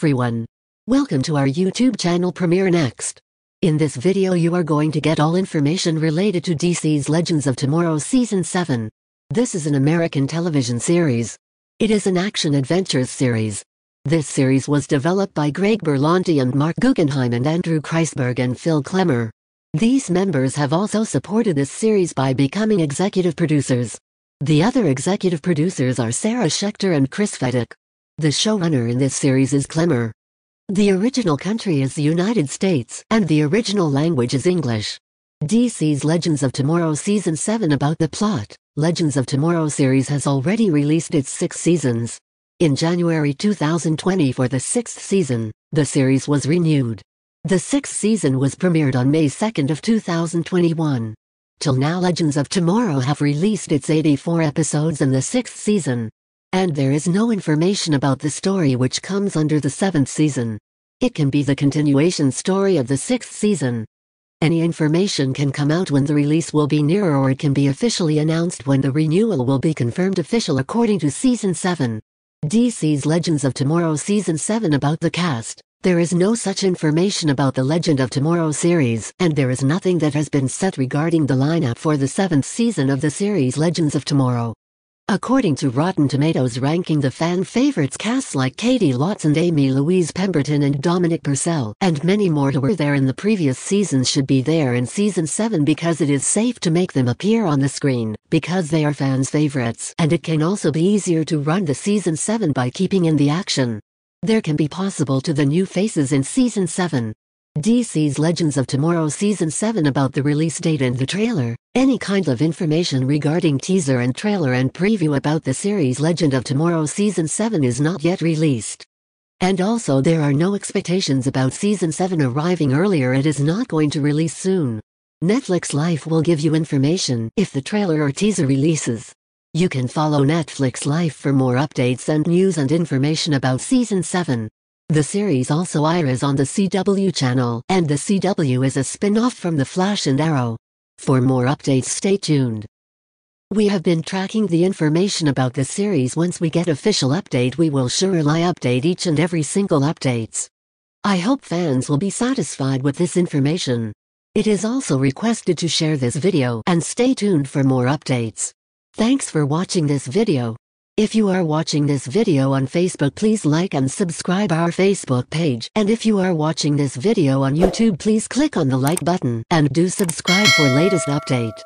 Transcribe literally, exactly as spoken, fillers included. everyone. Welcome to our YouTube channel Premiere Next. In this video you are going to get all information related to D C's Legends of Tomorrow Season seven. This is an American television series. It is an action-adventures series. This series was developed by Greg Berlanti and Mark Guggenheim and Andrew Kreisberg and Phil Klemmer. These members have also supported this series by becoming executive producers. The other executive producers are Sarah Schechter and Chris Fedak. The showrunner in this series is Klemmer. The original country is the United States, and the original language is English. D C's Legends of Tomorrow Season seven. About the plot, Legends of Tomorrow series has already released its six seasons. In January two thousand twenty for the sixth season, the series was renewed. The sixth season was premiered on May second of two thousand twenty-one. Till now Legends of Tomorrow have released its eighty-four episodes in the sixth season. And there is no information about the story which comes under the seventh season. It can be the continuation story of the sixth season. Any information can come out when the release will be nearer, or it can be officially announced when the renewal will be confirmed official according to Season seven. D C's Legends of Tomorrow Season seven. About the cast, there is no such information about the Legend of Tomorrow series, and there is nothing that has been said regarding the lineup for the seventh season of the series Legends of Tomorrow. According to Rotten Tomatoes ranking, the fan favorites casts like Katie Lotz and Amy Louise Pemberton and Dominic Purcell and many more who were there in the previous seasons should be there in Season seven because it is safe to make them appear on the screen, because they are fans' favorites, and it can also be easier to run the Season seven by keeping in the action. There can be possible to the new faces in Season seven. D C's Legends of Tomorrow Season seven. About the release date and the trailer, any kind of information regarding teaser and trailer and preview about the series Legend of Tomorrow Season seven is not yet released. And also there are no expectations about Season seven arriving earlier. It is not going to release soon. Netflix Live will give you information if the trailer or teaser releases. You can follow Netflix Live for more updates and news and information about Season seven. The series also airs on the C W channel, and the C W is a spin-off from The Flash and Arrow. For more updates stay tuned. We have been tracking the information about the series. Once we get official update we will surely update each and every single updates. I hope fans will be satisfied with this information. It is also requested to share this video and stay tuned for more updates. Thanks for watching this video. If you are watching this video on Facebook, please like and subscribe our Facebook page, and if you are watching this video on YouTube, please click on the like button and do subscribe for latest update.